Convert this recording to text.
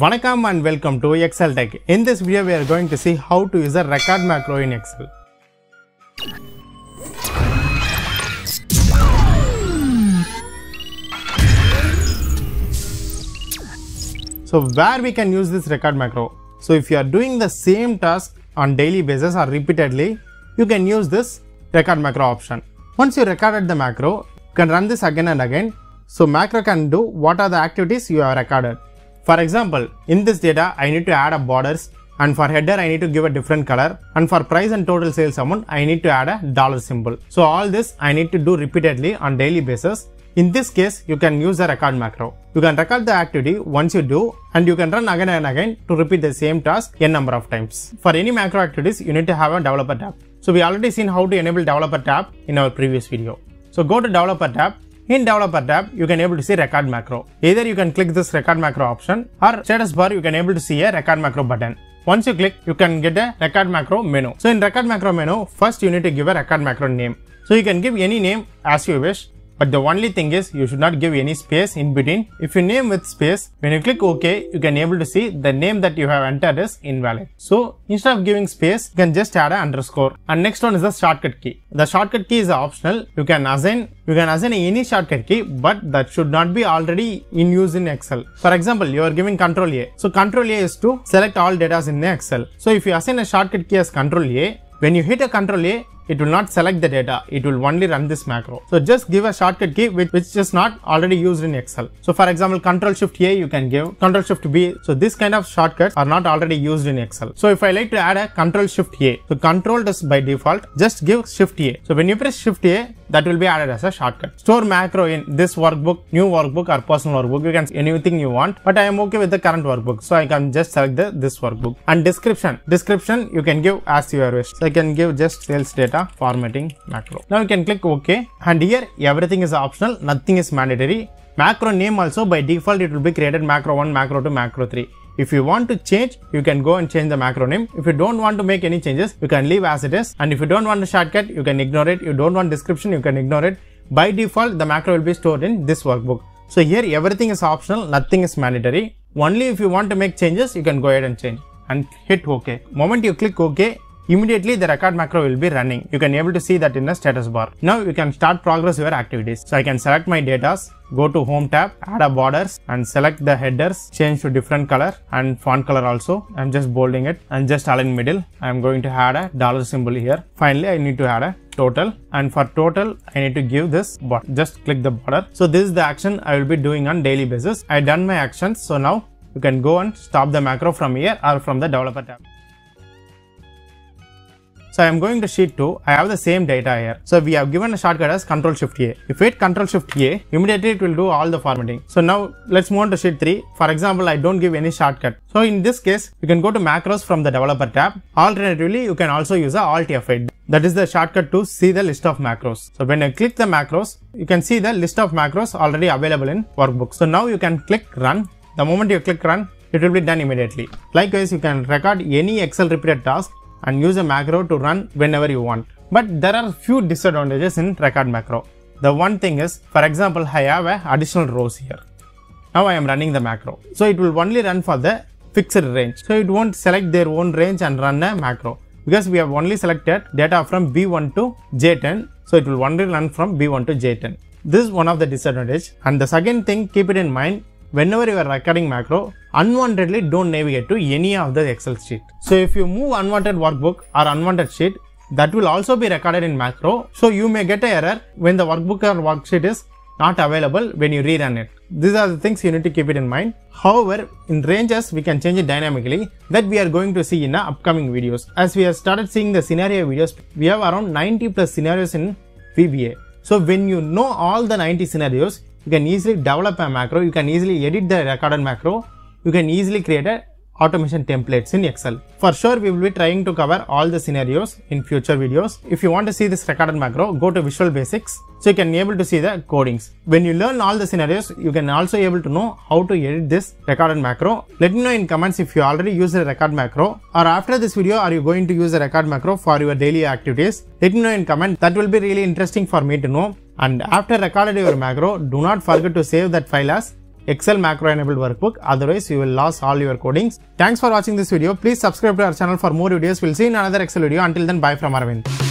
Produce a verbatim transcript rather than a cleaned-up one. Vanakkam and welcome to Excel Tech. In this video, we are going to see how to use a record macro in Excel. So where we can use this record macro? So if you are doing the same task on daily basis or repeatedly, you can use this record macro option. Once you recorded the macro, you can run this again and again. So macro can do what are the activities you have recorded. For example, in this data, I need to add up borders, and for header, I need to give a different color, and for price and total sales amount, I need to add a dollar symbol. So all this I need to do repeatedly on daily basis. In this case, you can use the record macro. You can record the activity once you do, and you can run again and again to repeat the same task n number of times. For any macro activities, you need to have a developer tab. So we already seen how to enable developer tab in our previous video. So go to developer tab. In developer tab, you can able to see record macro. Either you can click this record macro option, or status bar you can able to see a record macro button. Once you click, you can get a record macro menu. So in record macro menu, first you need to give a record macro name. So you can give any name as you wish, but the only thing is you should not give any space in between. If you name with space, when you click OK, you can able to see the name that you have entered is invalid. So instead of giving space, you can just add an underscore. And next one is the shortcut key. The shortcut key is optional. You can assign you can assign any shortcut key, but that should not be already in use in Excel. For example, you are giving Control A. So Control A is to select all data in Excel. So if you assign a shortcut key as Control A, when you hit a Control A, it will not select the data, it will only run this macro. So just give a shortcut key which, which is not already used in Excel. So for example, Control Shift A you can give, Control Shift B. So this kind of shortcuts are not already used in Excel. So if I like to add a Control Shift A, so Control does by default, just give Shift A. So when you press Shift A, that will be added as a shortcut. Store macro in this workbook, new workbook or personal workbook, you can see anything you want, but I am okay with the current workbook. So I can just select the, this workbook. And description, description you can give as you wish. So I can give just sales data formatting macro. Now you can click OK, and here everything is optional, nothing is mandatory. Macro name also by default it will be created macro one, macro two, macro three. If you want to change, you can go and change the macro name. If you don't want to make any changes, you can leave as it is. And if you don't want the shortcut, you can ignore it. You don't want description, you can ignore it. By default, the macro will be stored in this workbook. So here everything is optional, nothing is mandatory. Only if you want to make changes, you can go ahead and change and hit OK. Moment you click OK, immediately the record macro will be running. You can able to see that in the status bar. Now you can start progress your activities. So I can select my datas, go to home tab, add a borders and select the headers, change to different color and font color also. I'm just bolding it and just align middle. I'm going to add a dollar symbol here. Finally, I need to add a total, and for total I need to give this border. Just click the border. So this is the action I will be doing on daily basis. I done my actions. So now you can go and stop the macro from here or from the developer tab. So I am going to sheet two, I have the same data here. So we have given a shortcut as Control Shift A. If we hit Control Shift A, immediately it will do all the formatting. So now let's move on to sheet three. For example, I don't give any shortcut. So in this case, you can go to macros from the developer tab. Alternatively, you can also use a Alt F eight. That is the shortcut to see the list of macros. So when I click the macros, you can see the list of macros already available in workbook. So now you can click Run. The moment you click Run, it will be done immediately. Likewise, you can record any Excel repeated task and use a macro to run whenever you want. But there are few disadvantages in record macro. The one thing is, for example, I have a additional rows here. Now I am running the macro. So it will only run for the fixed range. So it won't select their own range and run a macro, because we have only selected data from B one to J ten. So it will only run from B one to J ten. This is one of the disadvantages. And the second thing, keep it in mind, whenever you are recording macro, unwantedly don't navigate to any of the Excel sheet. So if you move unwanted workbook or unwanted sheet, that will also be recorded in macro. So you may get an error when the workbook or worksheet is not available when you rerun it. These are the things you need to keep it in mind. However, in ranges, we can change it dynamically. That we are going to see in the upcoming videos. As we have started seeing the scenario videos, we have around ninety plus scenarios in V B A. So when you know all the ninety scenarios, you can easily develop a macro, you can easily edit the recorded macro, you can easily create a automation templates in Excel. For sure, we will be trying to cover all the scenarios in future videos. If you want to see this recorded macro, go to Visual Basics, so you can be able to see the codings. When you learn all the scenarios, you can also be able to know how to edit this recorded macro. Let me know in comments if you already use the record macro, or after this video, are you going to use the record macro for your daily activities? Let me know in comment. That will be really interesting for me to know. And after recorded your macro, do not forget to save that file as Excel macro enabled workbook. Otherwise, you will lose all your codings. Thanks for watching this video. Please subscribe to our channel for more videos. We'll see you in another Excel video. Until then, bye from Arvind.